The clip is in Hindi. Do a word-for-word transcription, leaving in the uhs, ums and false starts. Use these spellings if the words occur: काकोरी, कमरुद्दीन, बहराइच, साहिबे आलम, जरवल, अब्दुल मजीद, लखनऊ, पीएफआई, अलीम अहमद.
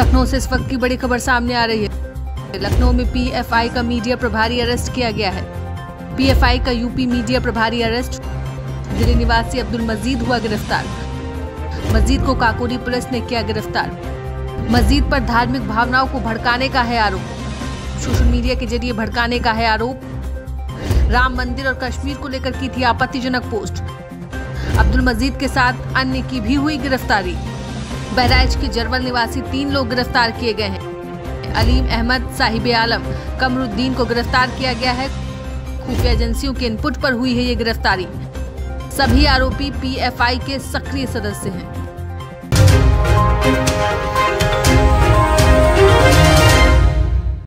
लखनऊ से इस वक्त की बड़ी खबर सामने आ रही है। लखनऊ में पीएफआई का मीडिया प्रभारी अरेस्ट किया गया है। पीएफआई का यूपी मीडिया प्रभारी अरेस्ट, दिल्ली निवासी अब्दुल मजीद हुआ गिरफ्तार। मजीद को काकोरी पुलिस ने किया गिरफ्तार। मजीद पर धार्मिक भावनाओं को भड़काने का है आरोप, सोशल मीडिया के जरिए भड़काने का है आरोप। राम मंदिर और कश्मीर को लेकर की थी आपत्तिजनक पोस्ट। अब्दुल मजीद के साथ अन्य की भी हुई गिरफ्तारी। बहराइच के जरवल निवासी तीन लोग गिरफ्तार किए गए हैं। अलीम अहमद, साहिबे आलम, कमरुद्दीन को गिरफ्तार किया गया है। खुफिया एजेंसियों के इनपुट पर हुई है ये गिरफ्तारी। सभी आरोपी पीएफआई के सक्रिय सदस्य हैं।